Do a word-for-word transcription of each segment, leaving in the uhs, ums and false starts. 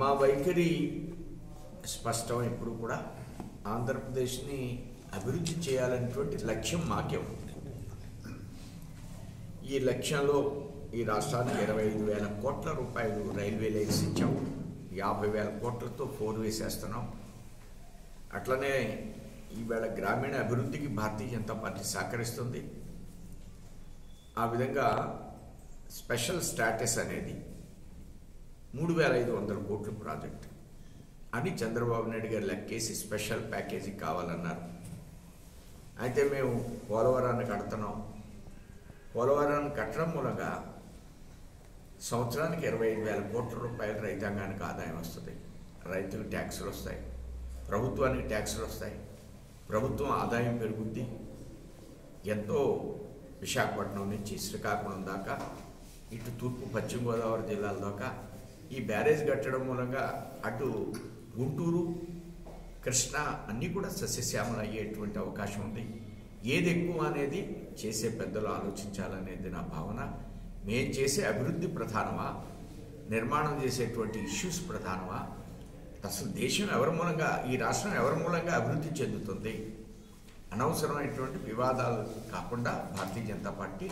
మా వైఖరి స్పష్టం ఎప్పుడు కూడా ఆంధ్రప్రదేశ్ ని అభివృద్ధి చేయాలనేటువంటి లక్ష్యం మాకే ఉంది ఈ లక్ష్యంలో ఈ రాష్ట్రానికి ఇరవై ఐదు వేల కోట్ల రూపాయలు రైల్వే లైన్స్ ఇచ్చాం యాభై వేల కోట్లతో ఫోర్ వేస్ చేస్తున్నాం అట్లనే ఈవేళ గ్రామీణ అభివృద్ధికి భారతీయ జనతా పార్టీ సహకరిస్తుంది ఆ విధంగా స్పెషల్ స్టేటస్ అనేది మూడు వేల ఐదు వందల కోట్ల ప్రాజెక్ట్ అని చంద్రబాబు నాయుడు గారు లెక్కేసి స్పెషల్ ప్యాకేజీ కావాలన్నారు అయితే మేము పోలవరాన్ని కడతన్నాం పోలవరాన్ని కట్టడం మూలంగా సంవత్సరానికి ఇరవై ఐదు వేల కోట్ల రూపాయలు రైతాంగానికి ఆదాయం వస్తుంది రైతులకు ట్యాక్సులు వస్తాయి ప్రభుత్వానికి ట్యాక్సులు వస్తాయి ప్రభుత్వం ఆదాయం పెరుగుద్ది ఎంతో విశాఖపట్నం నుంచి శ్రీకాకుళం దాకా ఇటు తూర్పు పశ్చిమ గోదావరి జిల్లాల దాకా ఈ బ్యారేజ్ కట్టడం మూలంగా అటు గుంటూరు కృష్ణ అన్నీ కూడా సస్యశ్యామలం అయ్యేటువంటి అవకాశం ఉంది ఏది ఎక్కువ అనేది చేసే పెద్దలు ఆలోచించాలనేది నా భావన మేము చేసే అభివృద్ధి ప్రధానమా నిర్మాణం చేసేటువంటి ఇష్యూస్ ప్రధానమా అసలు దేశం ఎవరి మూలంగా ఈ రాష్ట్రం ఎవరి మూలంగా అభివృద్ధి చెందుతుంది అనవసరమైనటువంటి వివాదాలు కాకుండా భారతీయ జనతా పార్టీ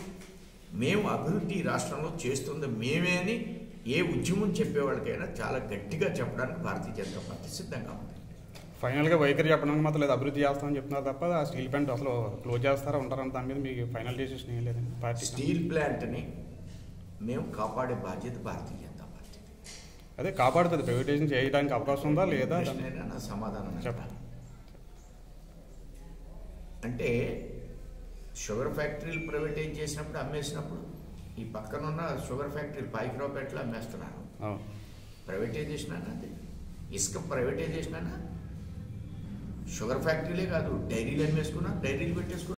మేము అభివృద్ధి రాష్ట్రంలో చేస్తుంది మేమే అని ఏ ఉద్యమం చెప్పేవాళ్ళకైనా చాలా గట్టిగా చెప్పడానికి భారతీయ జనతా పార్టీ సిద్ధంగా ఉంది ఫైనల్గా వైఖరి చెప్పడానికి మాత్రం లేదు అభివృద్ధి చేస్తామని చెప్తున్నారు తప్ప ఆ స్టీల్ ప్లాంట్ అసలు క్లోజ్ చేస్తారా ఉంటారని దాని మీద మీకు ఫైనల్ డెసిషన్ ఏం లేదండి పార్టీ స్టీల్ ప్లాంట్ని మేము కాపాడే బాధ్యత భారతీయ జనతా పార్టీ అదే కాపాడుతుంది ప్రైవేటైజేషన్ చేయడానికి అవకాశం ఉందా లేదా నా సమాధానం చెప్పాలి అంటే షుగర్ ఫ్యాక్టరీలు ప్రైవేటైజ్ చేసినప్పుడు అమ్మేసినప్పుడు ఈ పక్కనున్న షుగర్ ఫ్యాక్టరీలు పాయికిరావుపేటలో అమ్మేస్తున్నారు ప్రైవేటైజేషన్ అన్నది ఇసుక ప్రైవేటైజేషన్ అన్న షుగర్ ఫ్యాక్టరీలే కాదు డైరీలు అమ్మేసుకున్నా డైరీలు పెట్టేసుకున్నా